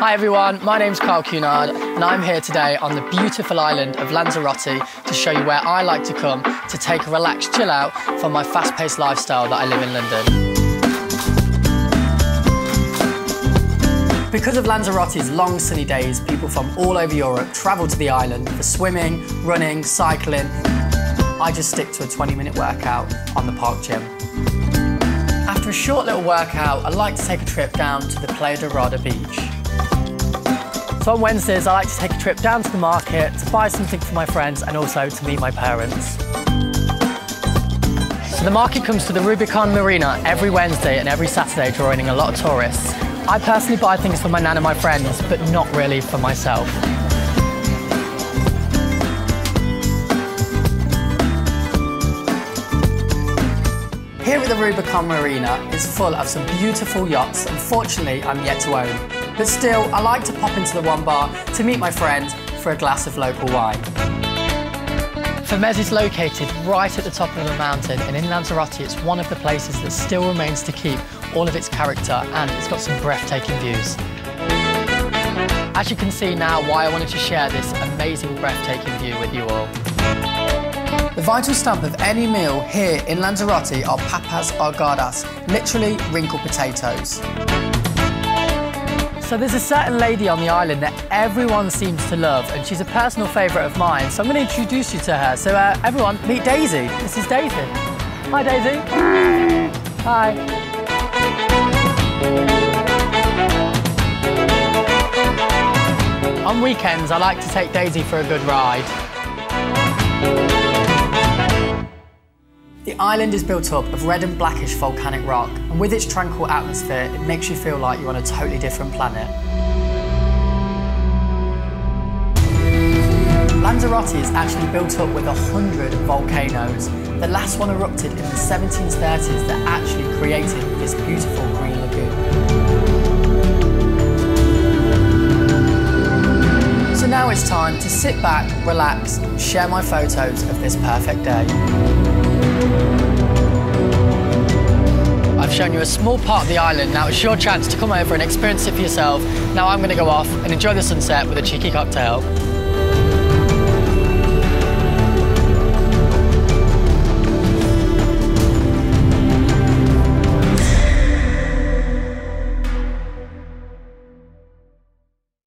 Hi everyone, my name's Carl Cunard and I'm here today on the beautiful island of Lanzarote to show you where I like to come to take a relaxed chill out from my fast-paced lifestyle that I live in London. Because of Lanzarote's long sunny days, people from all over Europe travel to the island for swimming, running, cycling. I just stick to a 20-minute workout on the park gym. After a short little workout, I like to take a trip down to the Playa Dorada beach. So on Wednesdays, I like to take a trip down to the market to buy something for my friends and also to meet my parents. So the market comes to the Rubicon Marina every Wednesday and every Saturday, drawing a lot of tourists. I personally buy things for my nan and my friends, but not really for myself. Here at the Rubicon Marina is full of some beautiful yachts, unfortunately I'm yet to own. But still, I like to pop into the one bar to meet my friends for a glass of local wine. Fermezi is located right at the top of a mountain, and in Lanzarote it's one of the places that still remains to keep all of its character, and it's got some breathtaking views. As you can see now why I wanted to share this amazing breathtaking view with you all. The vital stamp of any meal here in Lanzarote are papas argadas, literally wrinkled potatoes. So there's a certain lady on the island that everyone seems to love, and she's a personal favourite of mine, so I'm going to introduce you to her. So everyone, meet Daisy. This is Daisy. Hi Daisy. Hi. On weekends I like to take Daisy for a good ride. The island is built up of red and blackish volcanic rock, and with its tranquil atmosphere, it makes you feel like you're on a totally different planet. Lanzarote is actually built up with 100 volcanoes. The last one erupted in the 1730s that actually created this beautiful green lagoon. So now it's time to sit back, relax, and share my photos of this perfect day. I've shown you a small part of the island. Now it's your chance to come over and experience it for yourself. Now I'm going to go off and enjoy the sunset with a cheeky cocktail.